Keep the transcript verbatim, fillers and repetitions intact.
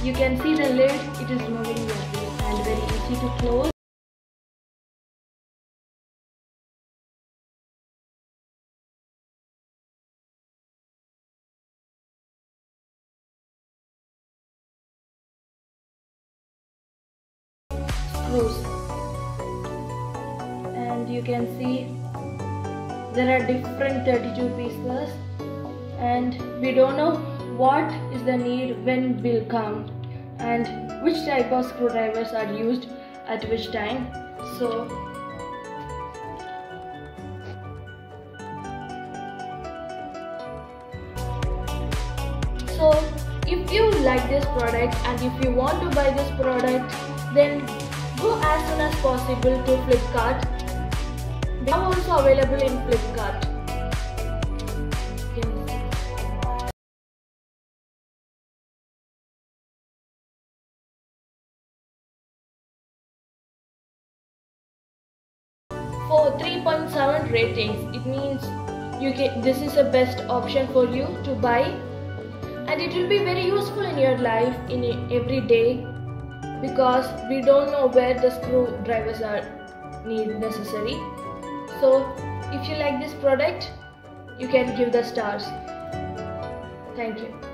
You can see the lid, it is moving easily and very easy to close. Screws, and you can see there are different thirty-two pieces, and we don't know what is the need when will come and which type of screwdrivers are used at which time. So so if you like this product and if you want to buy this product, then go as soon as possible to Flipkart. They are also available in Flipkart. For three point seven ratings, it means you can, this is the best option for you to buy, and it will be very useful in your life in every day, because we don't know where the screwdrivers are need necessary. So if you like this product, you can give the stars. Thank you.